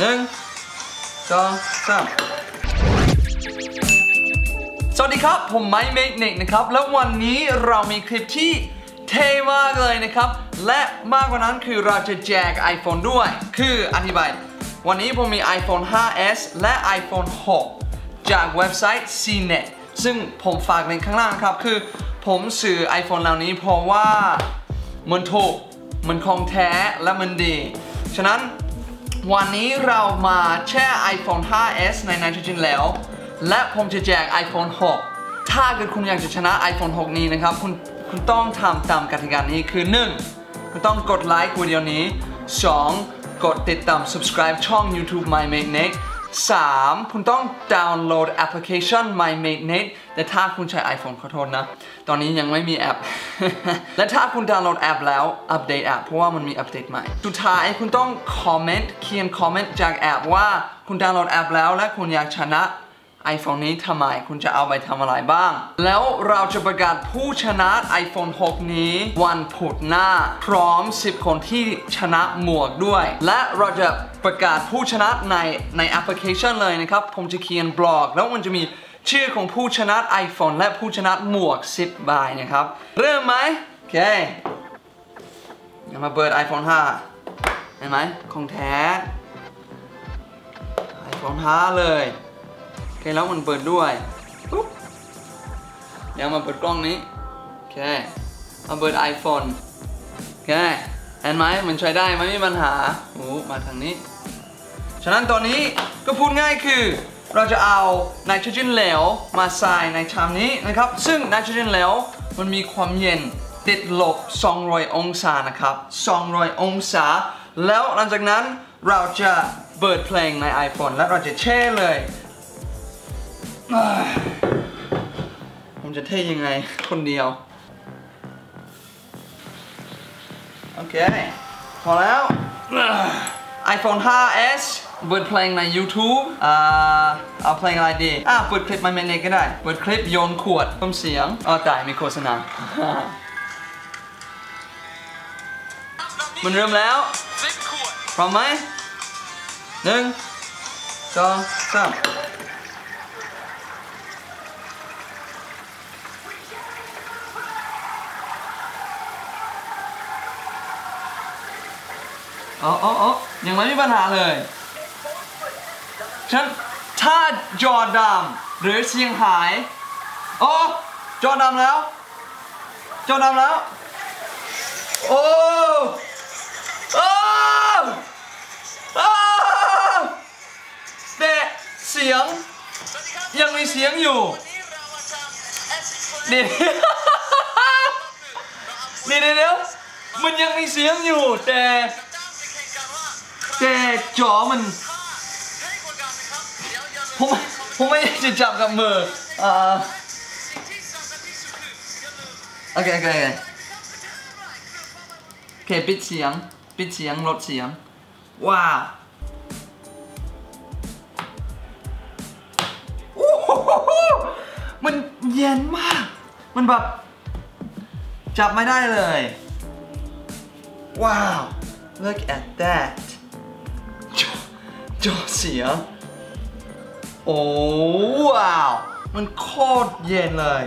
1 2 3สวัสดีครับผม My Mate Nate นะครับแล้ววันนี้เรามีคลิปที่เท่มากเลยนะครับและมากกว่านั้นคือเราจะแจก iPhone ด้วยคืออธิบายวันนี้ผมมี iPhone 5S และ iPhone 6 จากเว็บไซต์ CNET ซึ่งผมฝากลิงก์ข้างล่างครับคือผมซื้อ iPhone เหล่านี้เพราะว่ามันถูกมันของแท้และมันดีฉะนั้นวันนี้เรามาแช่ iPhone 5S ในไนโตรเจนแล้วและผมจะแจก iPhone 6 ถ้าเกิดคุณอยากจะชนะ iPhone 6 นี้นะครับคุณต้องทำตามกติกานี้คือ 1. คุณต้องกดไลค์วิดีโอนี้ 2. กดติดตาม subscribe ช่อง YouTube My Mate Nate 3. คุณต้องดาวน์โหลดแอปพลิเคชัน My Mate Nate แต่ถ้าคุณใช้ iPhone ขอโทษนะตอนนี้ยังไม่มีแอป และถ้าคุณดาวน์โหลดแอปแล้วอัปเดตแอปเพราะว่ามันมีอัปเดตใหม่สุดท้ายคุณต้องคอมเมนต์เขียนคอมเมนต์จากแอปว่าคุณดาวน์โหลดแอปแล้วและคุณอยากชนะiPhone นี้ทำไมคุณจะเอาไปทำอะไรบ้างแล้วเราจะประกาศผู้ชนะ iPhone 6 นี้วันพุธหน้าพร้อม10 คนที่ชนะหมวกด้วยและเราจะประกาศผู้ชนะในแอปพลิเคชันเลยนะครับผมจะเขียนบล็อกแล้วมันจะมีชื่อของผู้ชนะ iPhone และผู้ชนะหมวก10 ใบนะครับเริ่มไหมโอเคมาเปิด iPhone 5 เห็นไหมของแท้ iPhone 5 เลยโอเคแล้วมันเปิดด้วยปุ๊บเดี๋ยวมาเปิดกล้องนี้โอเคมาเปิด iPhone โอเคเห็นไหมมันใช้ได้ไม่มีปัญหาโอ้มาทางนี้ฉะนั้นตอนนี้ก็พูดง่ายคือเราจะเอาไนโตรเจนเหลวมาใส่ในชามนี้นะครับซึ่งไนโตรเจนเหลวมันมีความเย็นติดลบ200องศานะครับ200องศาแล้วหลังจากนั้นเราจะเปิดเพลงใน iPhone และเราจะแช่เลยผมจะเท่ยังไงคนเดียวโอเคพอแล้ว iPhone 5S เปิดเพลงใน YouTube เอาเพลงอะไรดีเปิดคลิป My Mate Nate ก็ได้เปิดคลิปโยนขวดต้มเสียงแต่มีโฆษณา มันเริ่มแล้วพร้อมไหม 1 2 3อ๋อยังไม่มีปัญหาเลยฉันถ้าจอดำหรือเสียงหายอ๋อจอดำแล้วโอ้โอ้แต่เสียงยังมีเสียงอยู่เดี๋ยวมันยังมีเสียงอยู่แต่จอมันผมไม่จะจับกับมือโอเคปิดเสียงลดเสียงว้าวโอ้โหมันเย็นมากมันแบบจับไม่ได้เลยว้าว look at thatจอเสียโอ้ว้าวมันโคตรเย็นเลย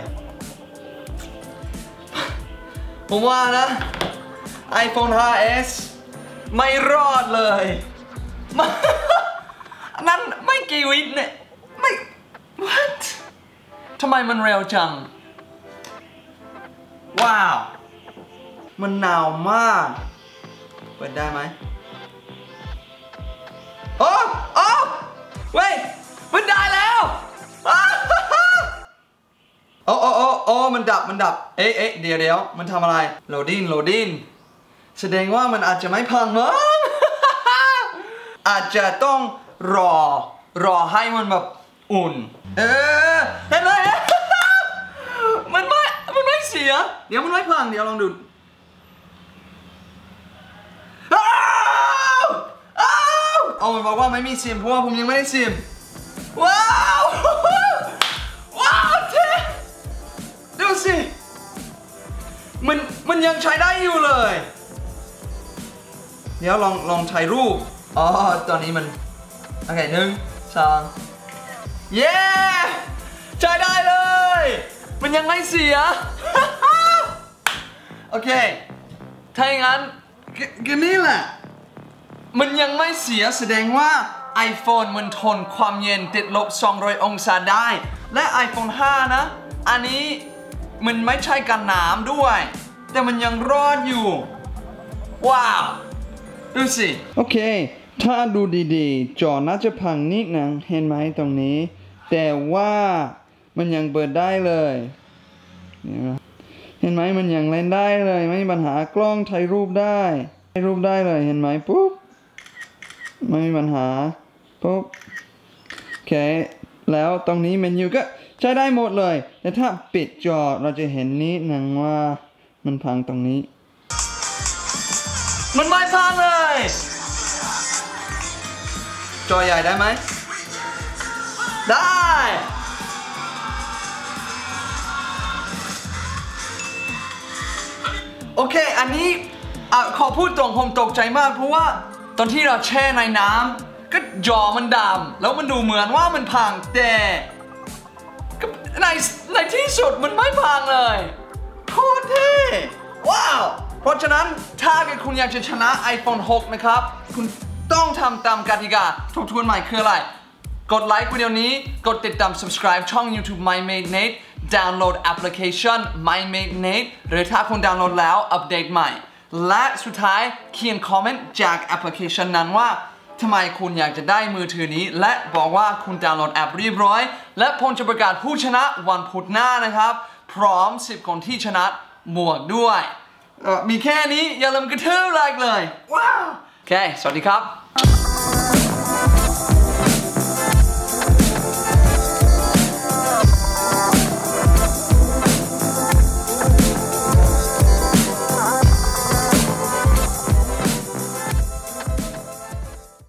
ผมว่านะ iPhone 5S ไม่รอดเลยนั่นไม่กี่วิเนี่ยไม่ what ทำไมมันเร็วจังว้าวมันหนาวมากเปิดได้ไหมโอ้เว้ยมันได้แล้วโอ้มันดับเอ๊ะเดี๋ยวมันทำอะไรโหลดดิ้นแสดงว่ามันอาจจะไม่พังมั้ง อาจจะต้องรอให้มันแบบอุ่นเห็นไหม มันไม่เสียเดี๋ยวมันไม่พังเดี๋ยวลองดูมันบอกว่าไม่มีซิมเพราะว่าผมยังไม่ได้ซิมว้าวเท่ดูสิมันยังใช้ได้อยู่เลยเดี๋ยวลองถ่ายรูปตอนนี้มัน โอเค1 2เย้ใช้ได้เลยมันยังไม่เสีย โอเคถ้าอย่างนั้นก็นี่แหละมันยังไม่เสียแสดงว่า iPhone มันทนความเย็นติดลบ200องศาได้และ iPhone 5 นะอันนี้มันไม่ใช่กันน้ำด้วยแต่มันยังรอดอยู่ว้าวดูสิโอเคถ้าดูดีๆจอน่าจะพังนิดนึงเห็นไหมตรงนี้แต่ว่ามันยังเปิดได้เลยเห็นไหมมันยังเล่นได้เลยไม่มีปัญหากล้องถ่ายรูปได้เลยเห็นไหมปุ๊บไม่มีปัญหาปุ๊บโอเคแล้วตรงนี้เมนูก็ใช้ได้หมดเลยแต่ถ้าปิดจอเราจะเห็นนี้หนังว่ามันพังตรงนี้มันไม่พังเลยจอใหญ่ได้ไหมได้โอเคอันนี้ขอพูดตรงผมตกใจมากเพราะว่าตอนที่เราแช่ในน้ำก็จอมันดำแล้วมันดูเหมือนว่ามันพังแต่ในที่สุดมันไม่พังเลยโคตรเท่ว้าวเพราะฉะนั้นถ้าคุณอยากจะชนะ iPhone 6 นะครับคุณต้องทำตามกติกาทบทวนใหม่คืออะไรกดไลค์วิดีโอนี้กดติดตาม subscribe ช่อง YouTube My Mate Nate ดาวน์โหลดแอปพลิเคชัน My Mate Nate หรือถ้าคุณดาวน์โหลดแล้วอัปเดตใหม่และสุดท้ายเขียนคอมเมนต์จากแอปพลิเคชันนั้นว่าทำไมคุณอยากจะได้มือถือนี้และบอกว่าคุณดาวน์โหลดแอปเรียบร้อยและผมจะประกาศผู้ชนะวันพุธหน้านะครับพร้อม10คนที่ชนะหมวกด้วยมีแค่นี้อย่าลืมกระทืบไลค์เลยว้าวโอเคสวัสดีครับ